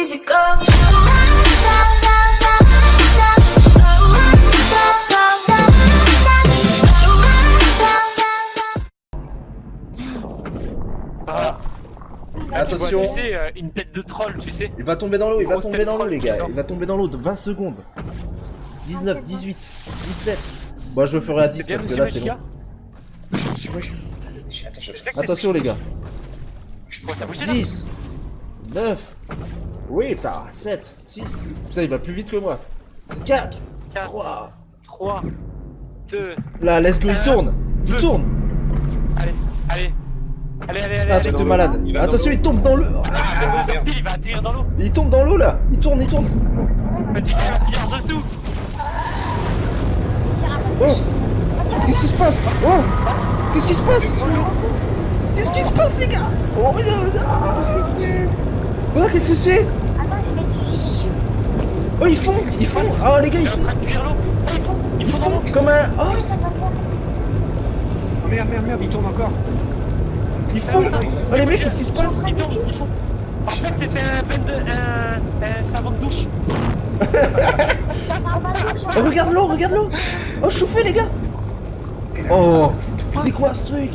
easy go. Attention, tu sais, une tête de troll, tu sais. Il va tomber dans l'eau, il va tomber dans l'eau, les gars. Il va tomber dans l'eau de 20 secondes. 19, 18, 17. Moi, je le ferai à 10 parce que là, c'est bon. Attention, les gars. 10, 9, oui, putain, 7, 6. Putain, il va plus vite que moi. C'est 4, 3, 2. Là, let's go, il tourne. Il tourne. Allez, allez. Allez, un truc de malade. Attention, il tombe dans l'eau. Il va atterrir dans l'eau. Il tombe dans l'eau là. Il tourne. Il est en dessous. Oh, qu'est-ce qui se passe? Oh, qu'est-ce qui se passe? Qu'est-ce qui se passe, les gars? Oh, oh, qu'est-ce que c'est? Oh, ils font, ils font. Ah, les gars, ils font. Ils font comme un. Oh merde, il tourne encore. Ils font ça. Oh les mecs, qu'est-ce qui se passe? Ils tombent, ils font. En fait, c'était un savon de douche. Oh, regarde l'eau, regarde l'eau. Oh, chauffé, les gars. Oh, c'est quoi ce truc?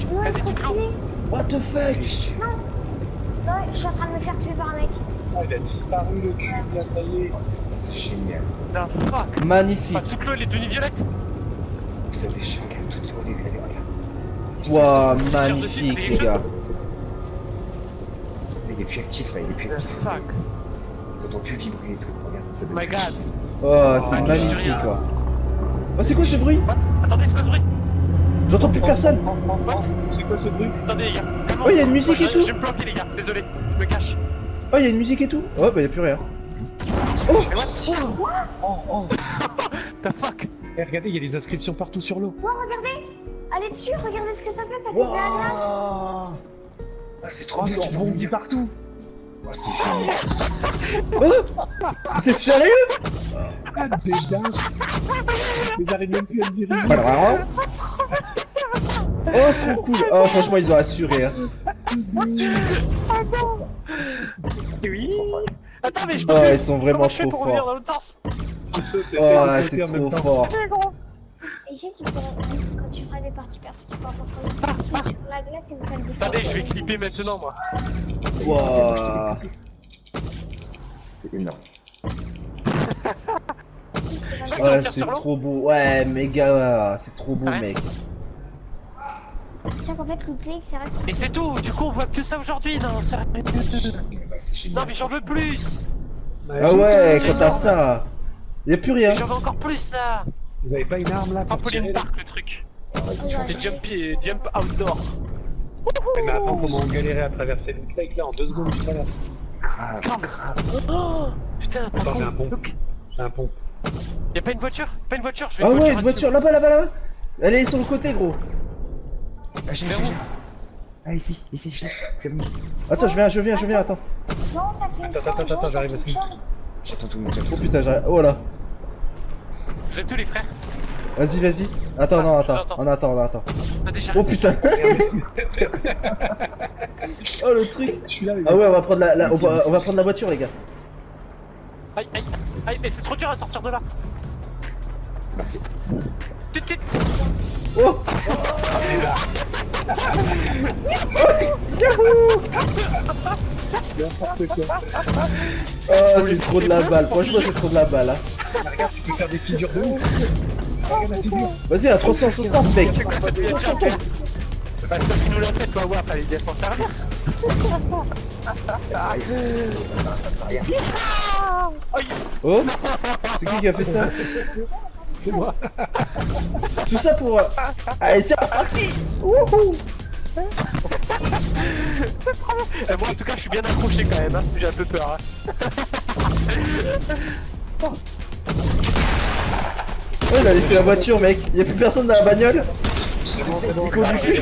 What the fuck? Non, je suis en train de me faire tuer par un mec. Oh, il a disparu le cul, là, ça y est. C'est génial. Non, fuck. Magnifique. Toute l'eau, elle est devenue violette. C'était chiant, toute l'eau, elle est violette. Wow, magnifique les gars. Il est plus actif là, il est plus actif. T'entends plus vibrer et tout, regarde. Oh my god. Oh, c'est magnifique quoi. Oh, c'est quoi ce bruit? Attendez, c'est quoi ce bruit? J'entends plus personne. C'est quoi ce bruit? Attendez les gars. Oh, y'a une musique et tout. Je vais me planter les gars, désolé, je me cache. Oh, y'a une musique et tout. Ouais, bah y'a plus rien. Oh, oh, the fuck. Eh, regardez, y'a des inscriptions partout sur l'eau. Oh, regardez. Allez dessus, regardez ce que ça fait, t'as coupé la glace. Ah, c'est trop bien, tu rebondis partout. Oh, c'est génial. Oh, t'es sérieux? Ah, t'es dingue. Ils arrivent même plus à me diriger. Oh, c'est trop cool. Oh, franchement, ils ont assuré, hein. Attends. Oui. Attends, mais je peux. Oh, ils sont vraiment trop forts. Oh, c'est trop fort. Et j'ai tu pourrais, quand tu feras des parties perso, tu peux avoir comme ça sur la glace et me faire des. Attendez, je vais clipper maintenant, moi. Wouah. C'est énorme. Ouais, c'est trop beau. Ouais, méga, c'est trop beau, mec. C'est qu'en fait, le clic, ça reste. Et c'est tout, du coup, on voit que ça aujourd'hui. Non, mais j'en veux plus. Ah ouais, quand t'as ça, y'a plus rien. J'en veux encore plus, là. Vous avez pas une arme là? Trampoline park le truc. C'est jump outdoor. Mais attends, comment on galérait à traverser le lake là en 2 secondes je traverse. Grave. Oh putain, par contre, j'ai un pont. Y'a pas une voiture? Pas une voiture, je vais. Ah ouais, une voiture là-bas, là-bas, là-bas. Elle est sur le côté, gros. Ah, ici, ici, c'est bon. Attends, je viens, attends. Non, ça fait. Attends, j'arrive aussi. J'attends tout le monde. Oh putain, j'arrive. Oh là. Vous êtes tous les frères? Vas-y. Attends, non, attends. On attend. Oh putain. Oh le truc. Ah ouais, on va prendre la voiture, les gars. Aïe, mais c'est trop dur à sortir de là. Merci. Tut. Oh. N'importe quoi. Oh, c'est trop de la balle. Franchement, c'est trop de la balle. Regarde, tu peux faire des figures de ouf. Vas-y, à 360, mec. Bah, toi qui nous l'a fait, toi, voir, fallait bien s'en servir. Oh, c'est qui a fait ça? C'est moi. Tout ça pour. Allez, c'est parti. Wouhou. Et moi, en tout cas, je suis bien accroché quand même, hein, j'ai un peu peur. Hein. Oh, il a laissé la voiture, mec. Y'a plus personne dans la bagnole. C'est con du cul.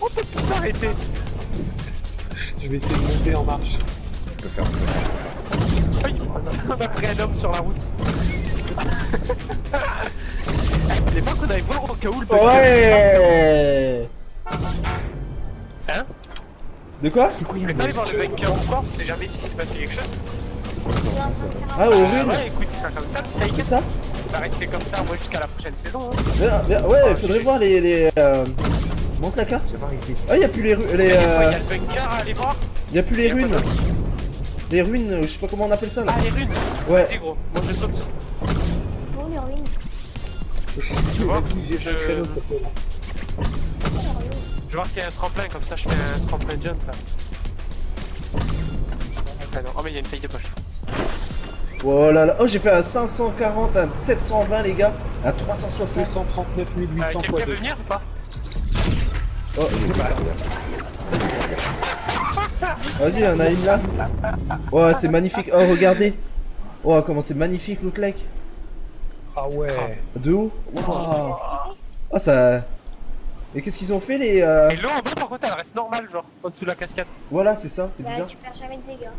On peut plus s'arrêter. Je vais essayer de monter en marche. Je peux faire ça. On a pris un homme sur la route. Je voulais pas qu'on aille voir au cas où le bug. Ouais. Hein? De quoi? C'est quoi? Je voulais pas aller voir le bunker encore, on sait jamais si c'est passé quelque chose. Ah, horrible! Ouais, écoute, il sera comme ça, t'as écrit ça? Il va rester comme ça, moi, jusqu'à la prochaine saison. Hein. Ouais, il faudrait voir les. Monte la carte. Ah, y'a plus les ruines. Y'a le bunker à aller voir. Y'a plus les ruines. Les ruines, je sais pas comment on appelle ça là. Ah, les ruines? Ouais. Vas-y, gros, moi je saute. Non, les ruines. Tu vois, je vais voir s'il y a un tremplin, comme ça je fais un tremplin jump là. Ah non, oh mais il y a une feuille de poche. Oh là là, oh j'ai fait un 540, un 720 les gars, un 360, 139 800. Quelqu'un veut venir ou pas? Oh, vas-y, y'en a une là. Oh c'est magnifique, oh regardez. Oh comment c'est magnifique look like. Ah ouais. De haut. Ah oh, ça... Mais qu'est-ce qu'ils ont fait les... Et l'eau en bas par contre elle reste normale genre, en dessous de la cascade. Voilà c'est ça, c'est bizarre. Tu perds jamais de dégâts.